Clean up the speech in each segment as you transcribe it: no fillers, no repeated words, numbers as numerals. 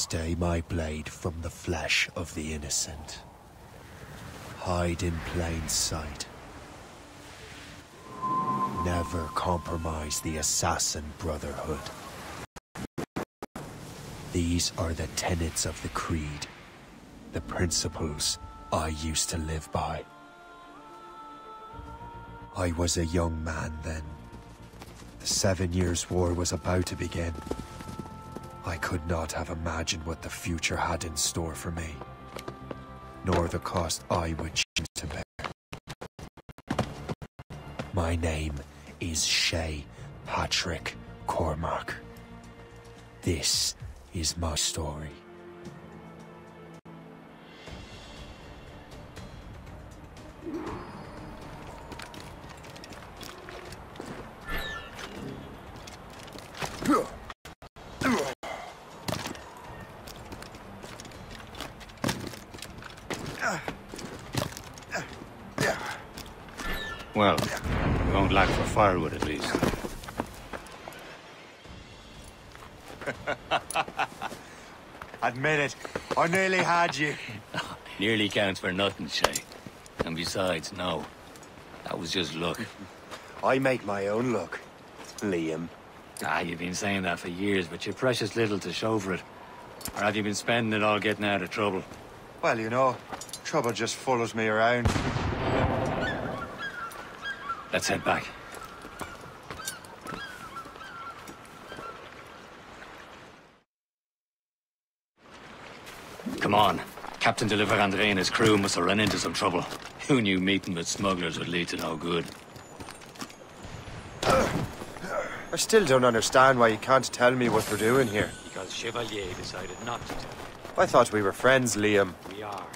Stay my blade from the flesh of the innocent. Hide in plain sight. Never compromise the assassin brotherhood. These are the tenets of the creed, the principles I used to live by. I was a young man then. The 7 Years' War was about to begin. I could not have imagined what the future had in store for me, nor the cost I would choose to bear. My name is Shay Patrick Cormac. This is my story. Well, we won't lack for firewood at least. Admit it, I nearly had you. Oh, nearly counts for nothing, Shay. And besides, no, that was just luck. I make my own luck, Liam. Ah, you've been saying that for years, but you're precious little to show for it. Or have you been spending it all getting out of trouble? Well, you know, trouble just follows me around. Let's head back. Come on. Captain De La Vérendrye and his crew must have run into some trouble. Who knew meeting with smugglers would lead to no good? I still don't understand why you can't tell me what we're doing here. Because Chevalier decided not to tell me. I thought we were friends, Liam. We are.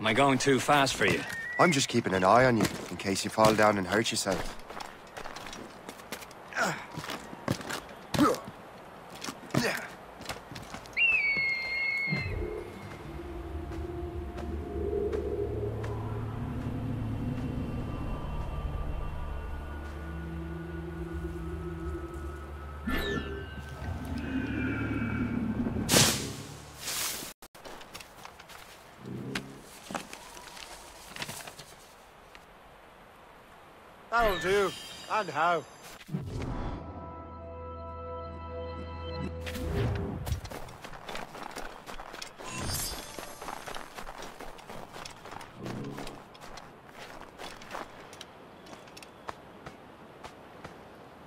Am I going too fast for you? I'm just keeping an eye on you, in case you fall down and hurt yourself. That'll do, and how.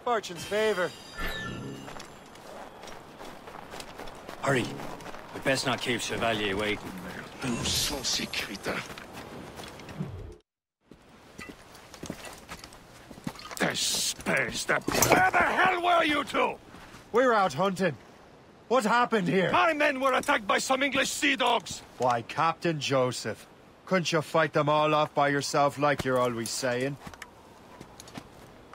Fortune's favor. Hurry. We'd best not keep Chevalier waiting. Nous sommes sécuritaires. Where the hell were you two? We're out hunting. What happened here? My men were attacked by some English sea dogs. Why, Captain Joseph, couldn't you fight them all off by yourself like you're always saying?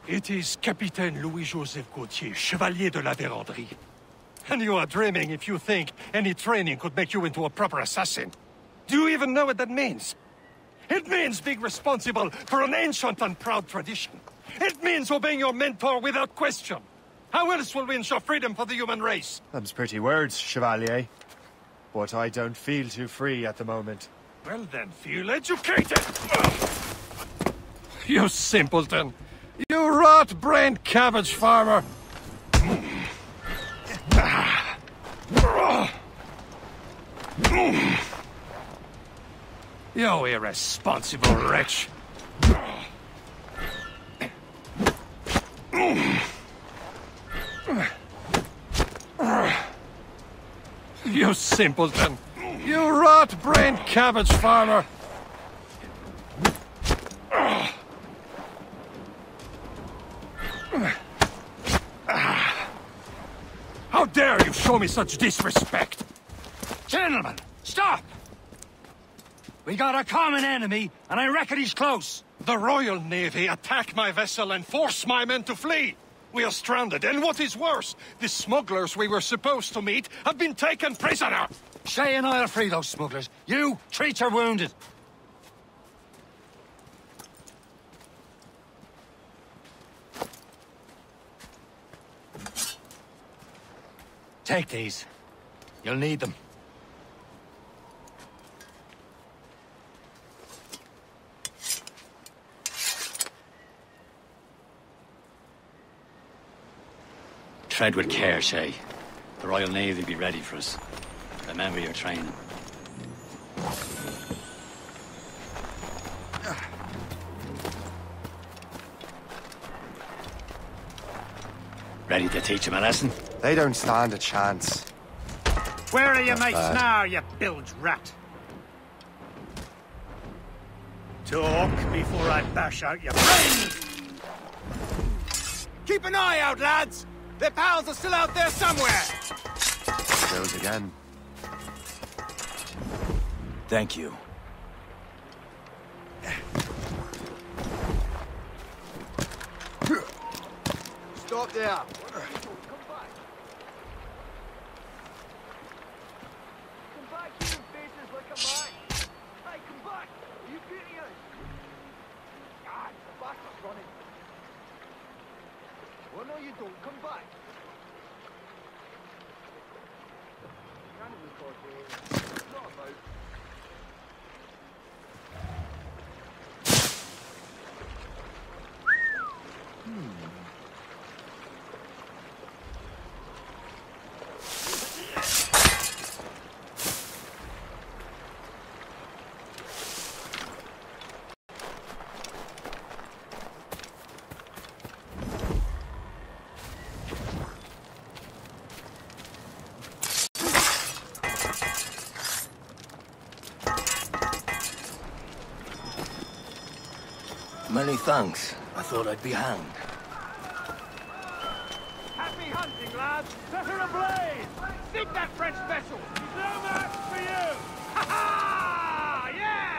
It is Capitaine Louis-Joseph Gauthier, Chevalier de La Vérendrye. And you are dreaming if you think any training could make you into a proper assassin. Do you even know what that means? It means being responsible for an ancient and proud tradition. It means obeying your mentor without question. How else will we ensure freedom for the human race? Them's pretty words, Chevalier. But I don't feel too free at the moment. Well then, feel educated! You simpleton! You rot-brained cabbage farmer! You irresponsible wretch! You simpleton! You rot-brained cabbage farmer! How dare you show me such disrespect! Gentlemen, stop! We got a common enemy, and I reckon he's close. The Royal Navy attacked my vessel and forced my men to flee. We are stranded, and what is worse, the smugglers we were supposed to meet have been taken prisoner! Shay and I'll free those smugglers. You, treat your wounded. Take these. You'll need them. Tread with care, Shay. The Royal Navy be ready for us. Remember your training. Ready to teach them a lesson? They don't stand a chance. Where are your mates now, you bilge rat? Talk before I bash out your brains! Keep an eye out, lads! Their pals are still out there somewhere! Those again. Thank you. Stop there! Many thanks. I thought I'd be hanged. Happy hunting, lads! Set her ablaze! Sink that French vessel! She's no match for you! Ha ha! Yeah!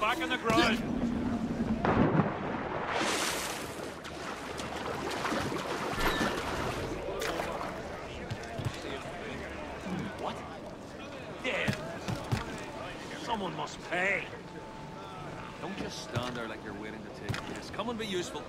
Back in the ground. Don't just stand there like you're waiting to take this. Come and be useful.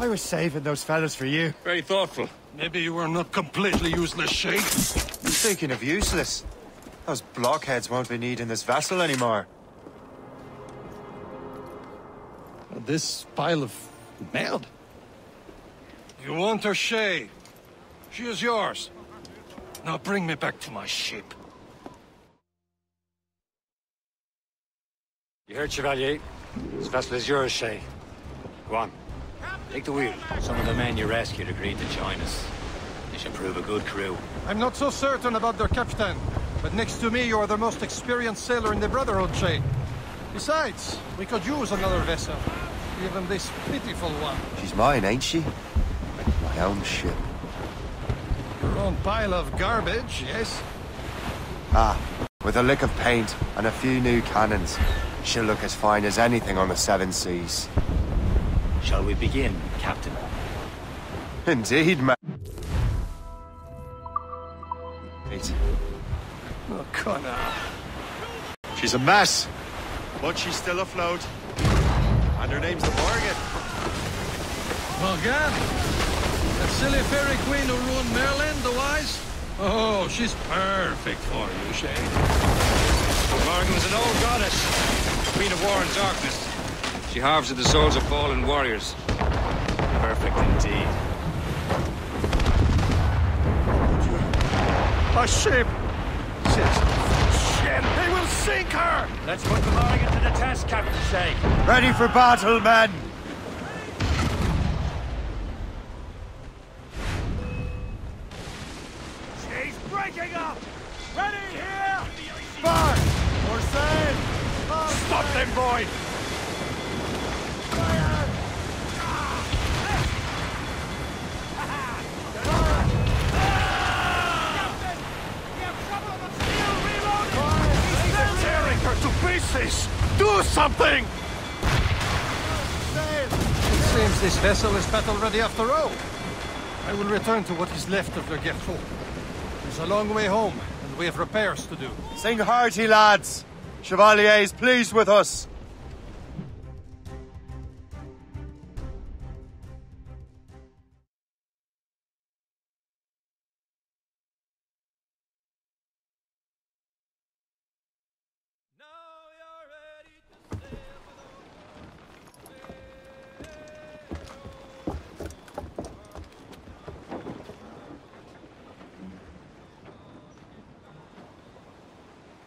I was saving those fellas for you. Very thoughtful. Maybe you were not completely useless, Shay. Speaking of useless, those blockheads won't be needing this vessel anymore. This pile of mail? You want her, Shay? She is yours. Now bring me back to my ship. You heard, Chevalier? This vessel is yours, Shay. Go on. Take the wheel. Some of the men you rescued agreed to join us. They should prove a good crew. I'm not so certain about their captain, but next to me you are the most experienced sailor in the Brotherhood, Shay. Besides, we could use another vessel. Even this pitiful one. She's mine, ain't she? My own ship. Your own pile of garbage, yes? Ah, with a lick of paint and a few new cannons, she'll look as fine as anything on the Seven Seas. Shall we begin, Captain? Indeed, man. Oh, Connor. She's a mess, but she's still afloat. And her name's the Morrigan. Morgan? That silly fairy queen who ruined Merlin the Wise? Oh, she's perfect for you, Shay. Morgan was an old goddess, queen of war and darkness. She harves of the souls of fallen warriors. Perfect indeed. A ship! Shit! They will sink her! Let's put the Morrigan to the test, Captain Shay. Ready for battle, men! She's breaking up! Ready here! Fire! Or sail! Stop them, boy! Do something! It seems this vessel is battle-ready after all. I will return to what is left of the Gertrude. It's a long way home, and we have repairs to do. Sing hearty, lads! Chevalier is pleased with us!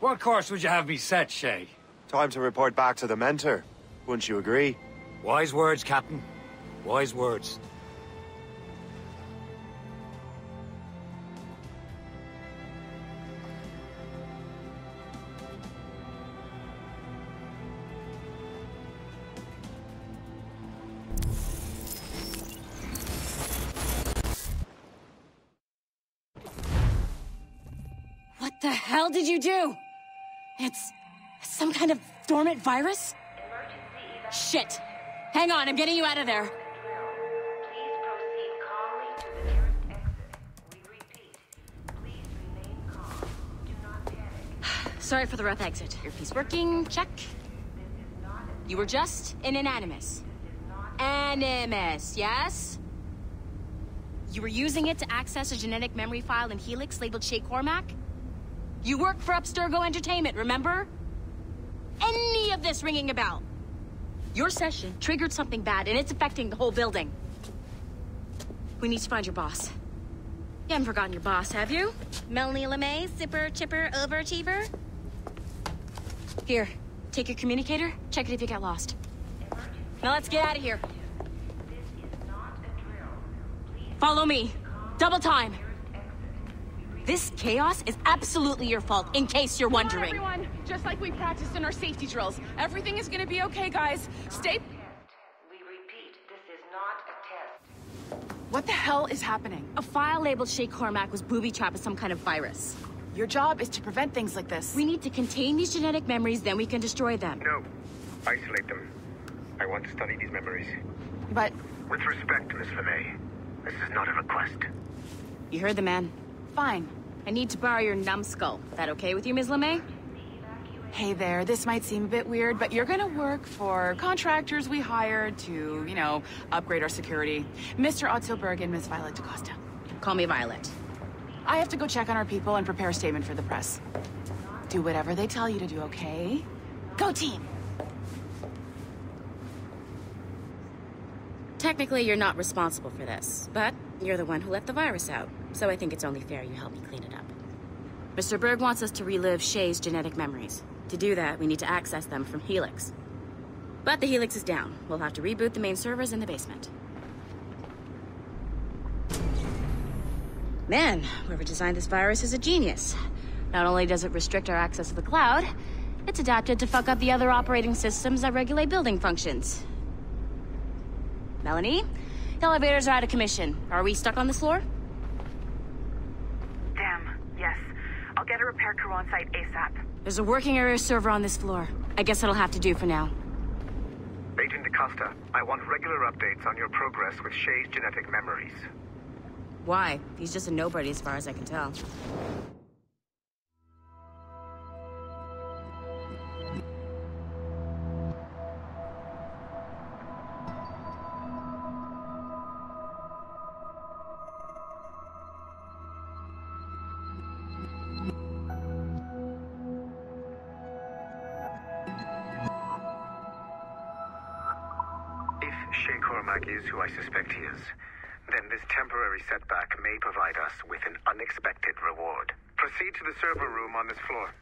What course would you have me set, Shay? Time to report back to the mentor. Wouldn't you agree? Wise words, Captain. Wise words. What the hell did you do? It's some kind of dormant virus? Emergency. Shit! Hang on, I'm getting you out of there. Please proceed calmly. Sorry for the rough exit. Earpiece working, check. You were just in an Animus. Animus, yes? You were using it to access a genetic memory file in Helix labeled Shay Cormac? You work for Abstergo Entertainment, remember? Any of this ringing a bell? Your session triggered something bad, and it's affecting the whole building. We need to find your boss. You haven't forgotten your boss, have you? Melanie LeMay, zipper, chipper, overachiever? Here, take your communicator, check it if you got lost. Now let's get out of here. Follow me. Double time. This chaos is absolutely your fault, in case you're wondering. Come on, everyone. Just like we practiced in our safety drills, everything is gonna be okay, guys. Stay... What the hell is happening? A file labeled Shay Cormac was booby-trapped with some kind of virus. Your job is to prevent things like this. We need to contain these genetic memories, then we can destroy them. No. Isolate them. I want to study these memories. But... With respect, Miss LeMay, this is not a request. You heard the man. Fine. I need to borrow your numbskull. That okay with you, Ms. LeMay? Hey there, this might seem a bit weird, but you're gonna work for contractors we hired to, you know, upgrade our security. Mr. Ottoberg and Miss Violet DaCosta. Call me Violet. I have to go check on our people and prepare a statement for the press. Do whatever they tell you to do, okay? Go team! Technically, you're not responsible for this, but you're the one who let the virus out, so I think it's only fair you help me clean it up. Mr. Berg wants us to relive Shay's genetic memories. To do that, we need to access them from Helix. But the Helix is down. We'll have to reboot the main servers in the basement. Man, whoever designed this virus is a genius. Not only does it restrict our access to the cloud, it's adapted to fuck up the other operating systems that regulate building functions. Melanie, the elevators are out of commission. Are we stuck on this floor? Damn, yes. I'll get a repair crew on site ASAP. There's a working area server on this floor. I guess it'll have to do for now. Agent DaCosta, I want regular updates on your progress with Shay's genetic memories. Why? He's just a nobody as far as I can tell. Who I suspect he is, then this temporary setback may provide us with an unexpected reward. Proceed to the server room on this floor.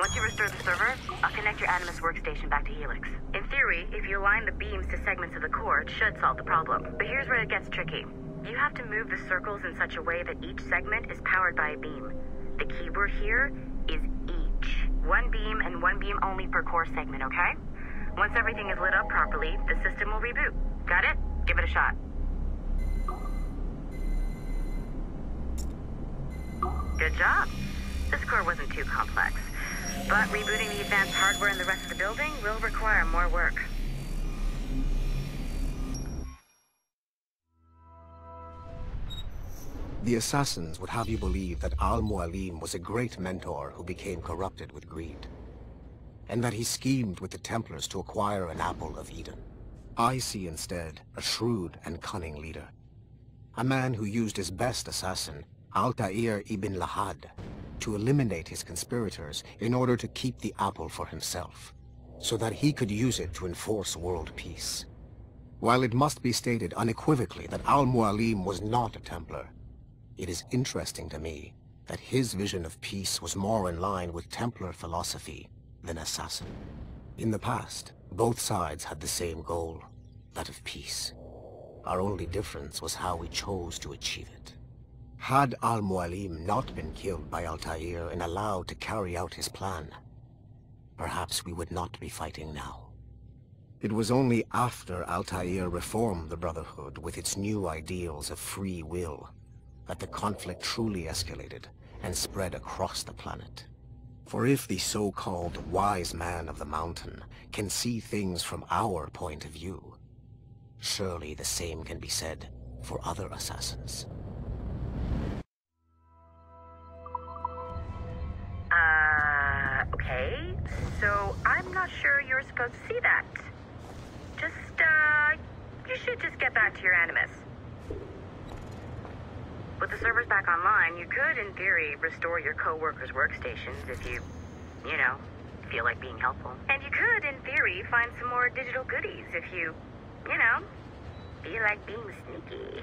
Once you restore the server, I'll connect your Animus workstation back to Helix. In theory, if you align the beams to segments of the core, it should solve the problem. But here's where it gets tricky. You have to move the circles in such a way that each segment is powered by a beam. The keyword here is each. One beam and one beam only per core segment, okay? Once everything is lit up properly, the system will reboot. Got it? Give it a shot. Good job. This core wasn't too complex, but rebooting the advanced hardware in the rest of the building will require more work. The assassins would have you believe that Al-Mualim was a great mentor who became corrupted with greed, and that he schemed with the Templars to acquire an apple of Eden. I see instead a shrewd and cunning leader, a man who used his best assassin, Altaïr Ibn Lahad, to eliminate his conspirators in order to keep the apple for himself, so that he could use it to enforce world peace. While it must be stated unequivocally that Al-Mualim was not a Templar, it is interesting to me that his vision of peace was more in line with Templar philosophy than assassin. In the past, both sides had the same goal, that of peace. Our only difference was how we chose to achieve it. Had Al-Mualim not been killed by Altair and allowed to carry out his plan, perhaps we would not be fighting now. It was only after Altair reformed the Brotherhood with its new ideals of free will that the conflict truly escalated and spread across the planet. For if the so-called wise man of the mountain can see things from our point of view, surely the same can be said for other assassins. Okay, so I'm not sure you're supposed to see that. You should just get back to your Animus. With the servers back online, you could, in theory, restore your co-workers' workstations if you know, feel like being helpful. And you could, in theory, find some more digital goodies if you know, feel like being sneaky.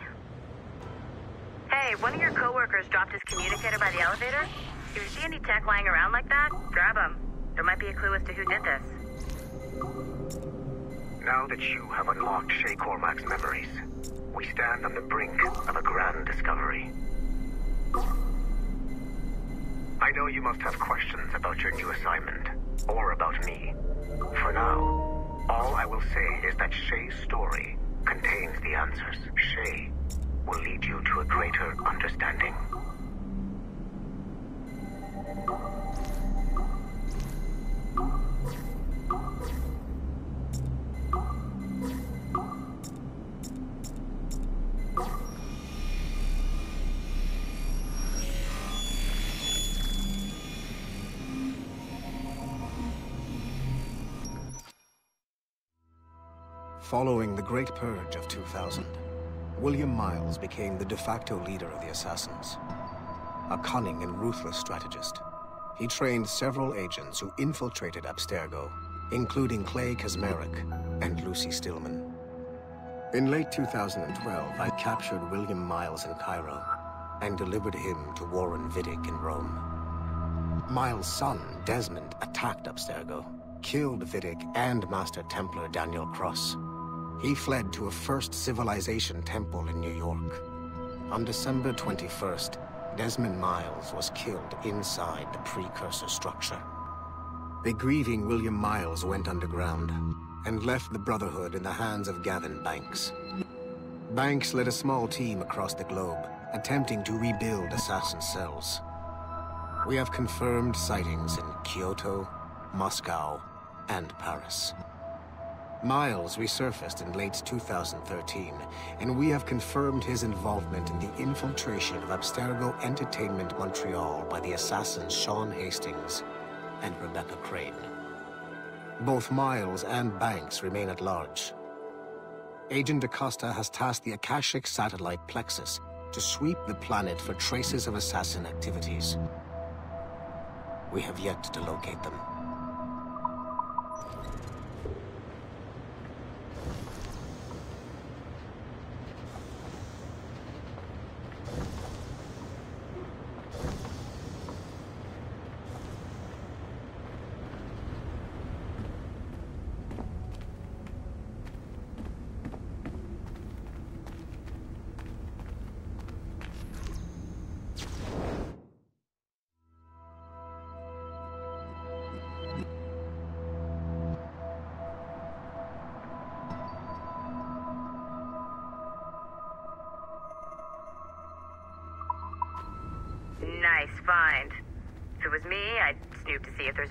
Hey, one of your co-workers dropped his communicator by the elevator. If you see any tech lying around like that, grab them. There might be a clue as to who did this. Now that you have unlocked Shay Cormac's memories, we stand on the brink of a grand discovery. I know you must have questions about your new assignment, or about me. For now, all I will say is that Shay's story contains the answers. Shay will lead you to a greater understanding. Following the Great Purge of 2000, William Miles became the de facto leader of the Assassins, a cunning and ruthless strategist. He trained several agents who infiltrated Abstergo, including Clay Kazmarek and Lucy Stillman. In late 2012, I captured William Miles in Cairo and delivered him to Warren Vidic in Rome. Miles' son, Desmond, attacked Abstergo, killed Vidic and Master Templar Daniel Cross. He fled to a First Civilization temple in New York. On December 21st, Desmond Miles was killed inside the precursor structure. The grieving William Miles went underground and left the Brotherhood in the hands of Gavin Banks. Banks led a small team across the globe, attempting to rebuild assassin cells. We have confirmed sightings in Kyoto, Moscow, and Paris. Miles resurfaced in late 2013, and we have confirmed his involvement in the infiltration of Abstergo Entertainment Montreal by the assassins Sean Hastings and Rebecca Crane. Both Miles and Banks remain at large. Agent DaCosta has tasked the Akashic satellite Plexus to sweep the planet for traces of assassin activities. We have yet to locate them.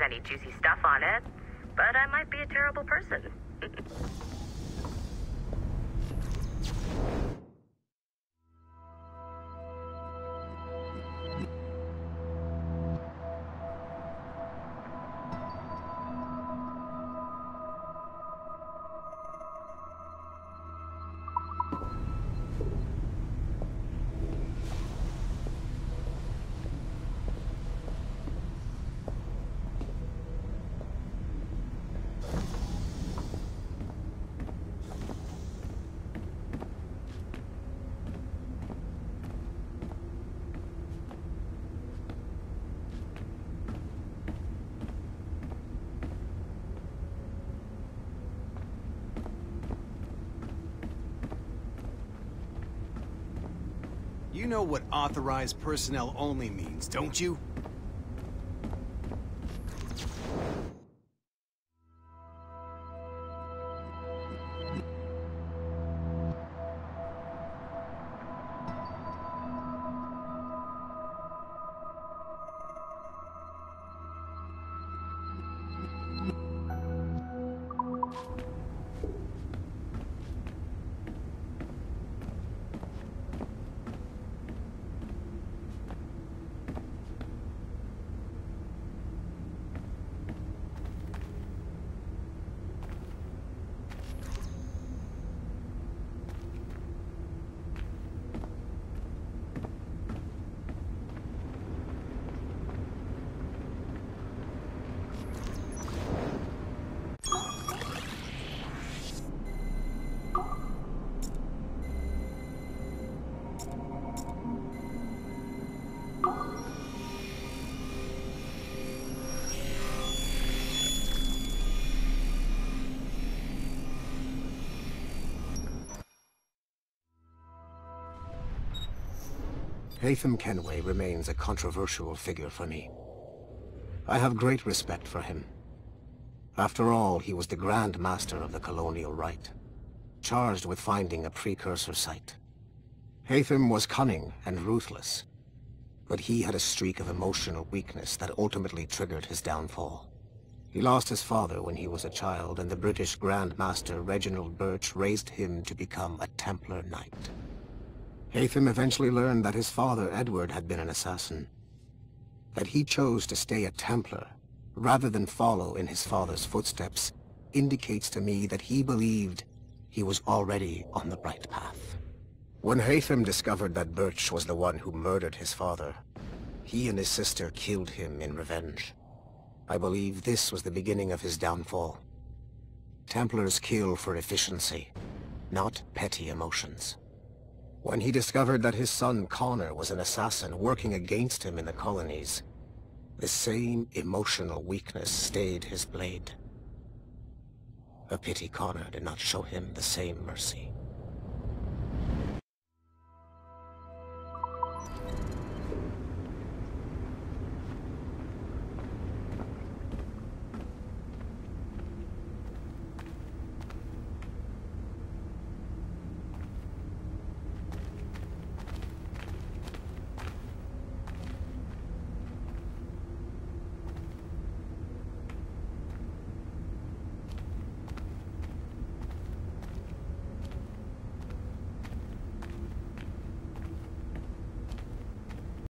Any juicy stuff on it, but I might be a terrible person. You know what authorized personnel only means, don't you? Haytham Kenway remains a controversial figure for me. I have great respect for him. After all, he was the Grand Master of the Colonial Rite, charged with finding a precursor site. Haytham was cunning and ruthless, but he had a streak of emotional weakness that ultimately triggered his downfall. He lost his father when he was a child, and the British Grand Master Reginald Birch raised him to become a Templar Knight. Haytham eventually learned that his father, Edward, had been an assassin. That he chose to stay a Templar, rather than follow in his father's footsteps, indicates to me that he believed he was already on the right path. When Haytham discovered that Birch was the one who murdered his father, he and his sister killed him in revenge. I believe this was the beginning of his downfall. Templars kill for efficiency, not petty emotions. When he discovered that his son Connor was an assassin working against him in the colonies, the same emotional weakness stayed his blade. A pity Connor did not show him the same mercy.